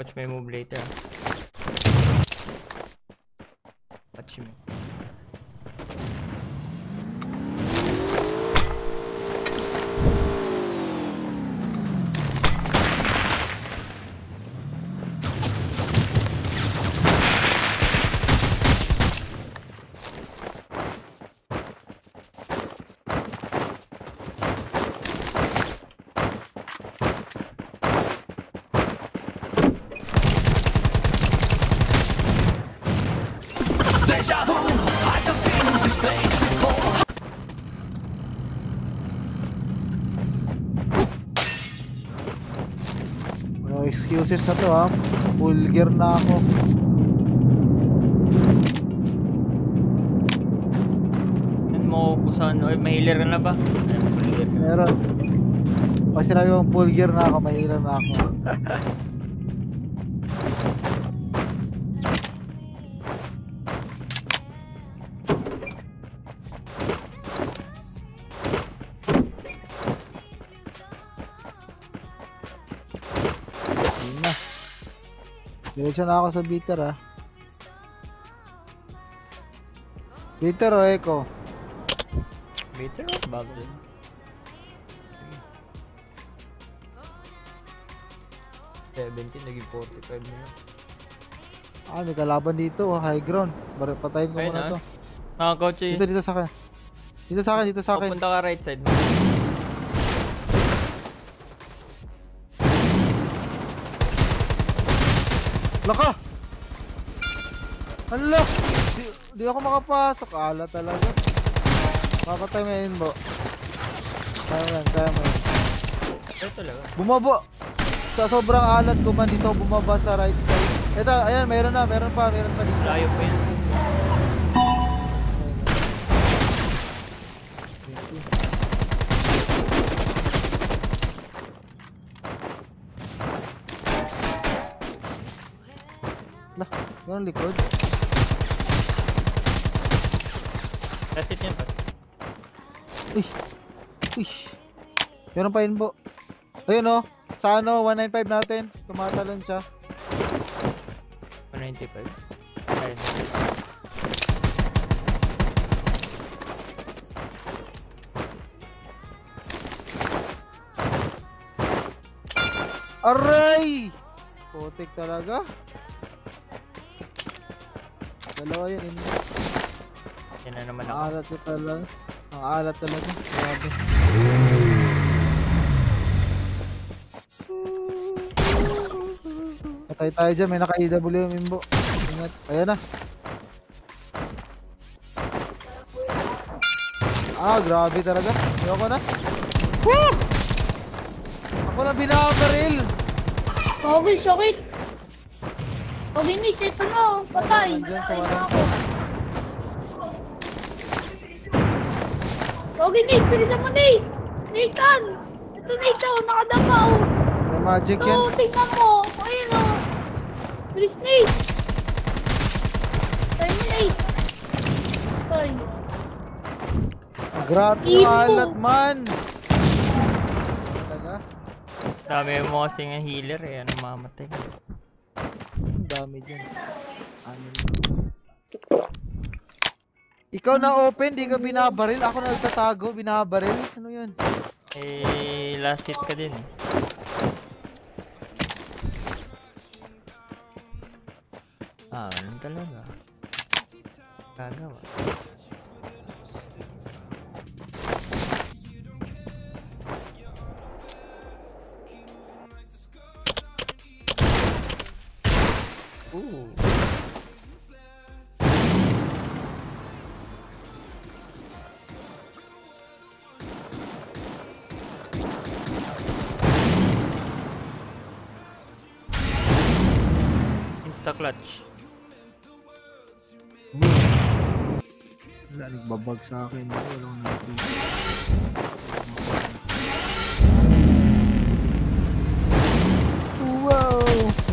Watch my move later. Watch me. I just been in this place before. Bro, excuses na to ha. Full gear na ako. Ano mo kung saan? May healer na ba? Meron. Pag sinabi kong full gear na ako, may healer na ako. Diretso na ako sa bitter ah. Bitter o echo? Bitter o bago dun? Okay. 17 naging 45 na yun. Ah, may kalaban dito, high ground. Patayin ko ayun muna na to. Nakakouch eh. Dito sa akin. Dito sa akin. Pupunta ka right side mo. Laka! Unlock! Di ako makapasok. Ala talaga. Papatay mo yun bo. Kaya mo yun. Ay talaga. Bumaba! Sa sobrang alat ko man dito bumaba sa right side. Eto, ayan, meron pa dito. Layo pa yan. Ganun likod. That's it yan pa. Uy. Meron pa yun po. Ayun o. Sa ano, 195 natin. Tumatalon siya. 195? Ayun. Aray! Putik talaga. Dalawa yun, yan na naman ako. Ang alat talaga. Grabe. Patay tayo dyan, may naka-EW yung imbo. Ingat, ayan na. Ah, grabe talaga. Ayoko na. Woo! Ako na binabaril. Showit! O binis, ito na, patay! O binis, bilisan mo Nate! Nathan! Ito Nate o, nakadama o! May magic yan? Ito, tignan mo! Ayun o! Bilis Nate! Patay mo Nate! Patay! Grabe yung alat man! Talaga? Sabi mo kasi nga healer eh, ano mamatay? Dami dyan. Ikaw na open, di ka binabaril. Ako na nagtatago, binabaril. Ano yun? Eh, last hit ka din eh. Ah, ganun talaga. Kagawa. Ooh. Insta clutch. Nagbabag sa akin, walang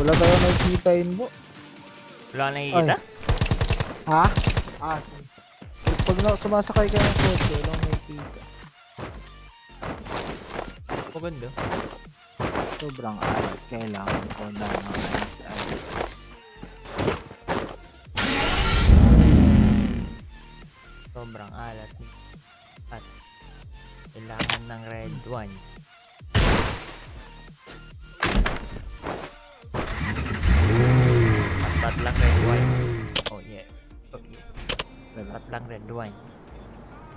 wala tayo nakikitain mo. Wala nakikita? Ha? Asin. Pag sumasakay ka ng kotse, wala nakikita. Maganda. Sobrang alat. Kailangan ko na длань. Patlang Red Wine. Oh yeah. Oh yeah. Patlang Red Wine.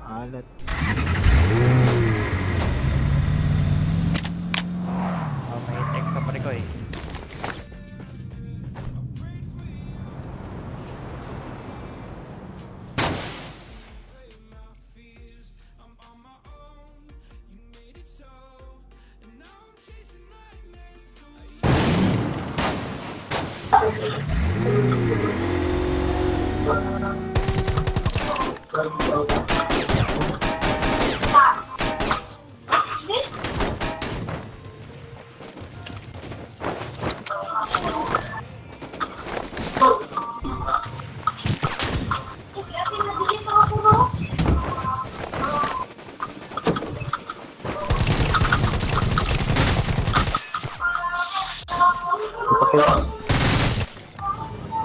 Alat. Oh may text pa rin ko eh.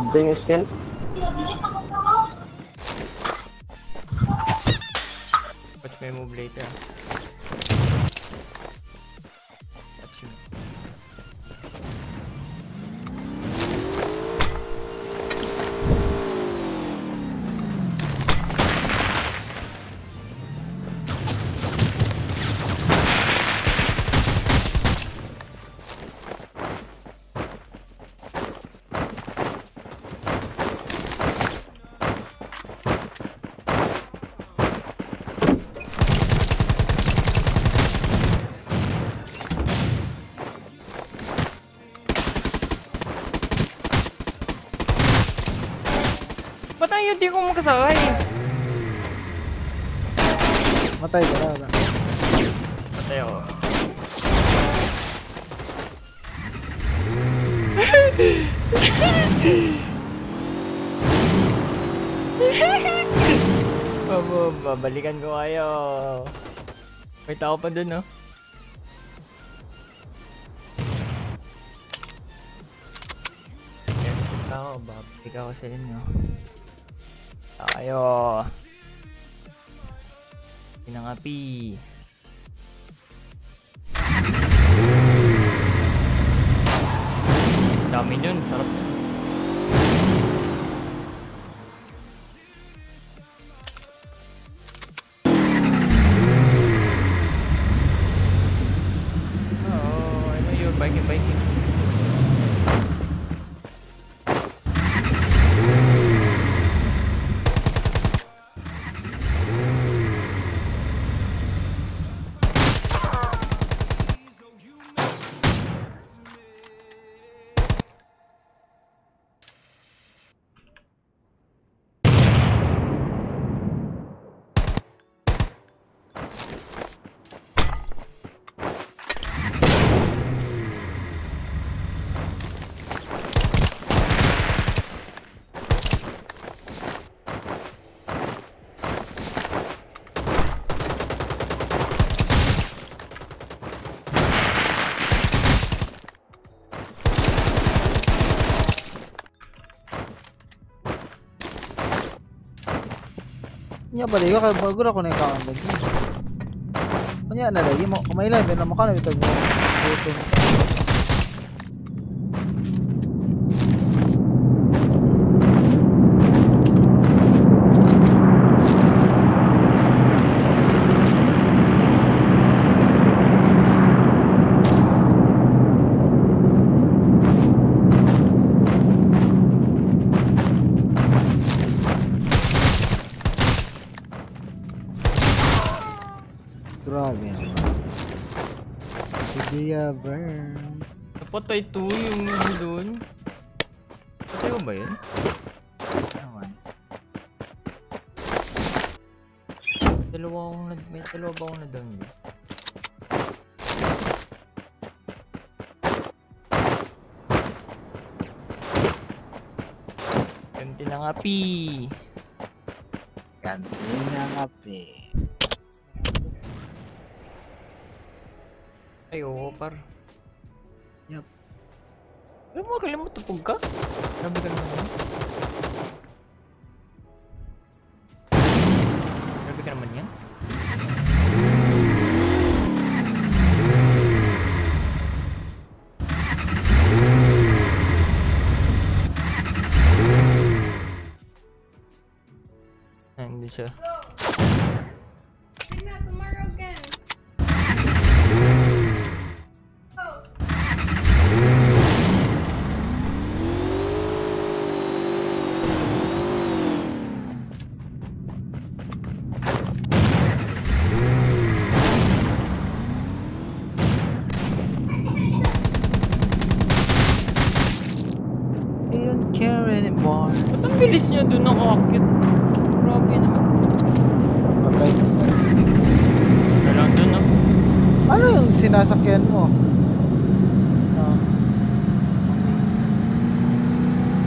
Bring his skin. Watch my move later. Watch you. Hindi ko makasakay. Matay ka na. Matay ako. Babalikan ko kayo. May tao pa dun, no? Tao, babalik ako sa inyo. Ayo, pinangapi. Dami nun, sarap. Oh, I know you're biking. Nya balik ka bagura ko na ikaw ang lagi. Kunya na lagi mo may live na mukha na bitag mo. Burn. Napatay to yung doon. Patay mo ba yun? Dalawa ba akong na-down yun? Ganti na nga pi. Ganti na nga pi. Ay oo par. Yup. Alam mo, kailan mo tupog ka? Grabe ka naman. Grabe ka naman yan. Gotcha. Sinasakyan mo so,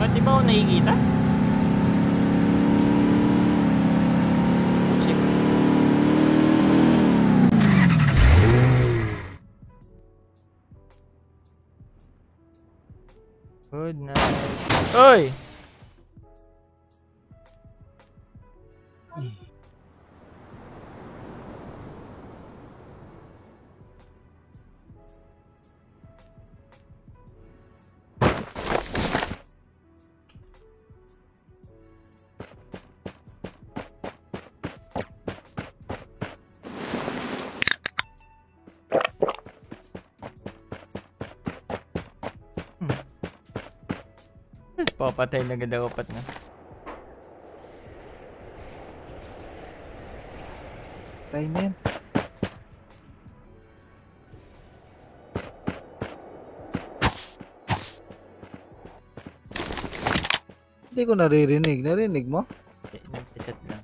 ba't di ba ako nakikita? Good night. Oy! Papatay na ganda upat na. Time yan. Hindi ko naririnig. Narinig mo? Okay, nag-chat lang.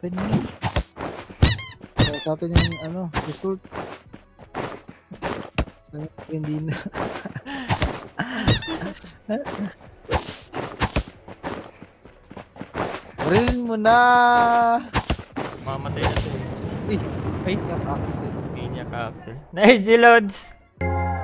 Time yan. Natin yung ano, result. Sana hindi na. Rin mo na! Mamatay na. Ay! Ay! Kaya ka, Axel. Kaya ka, Axel. Nice, G-Loads!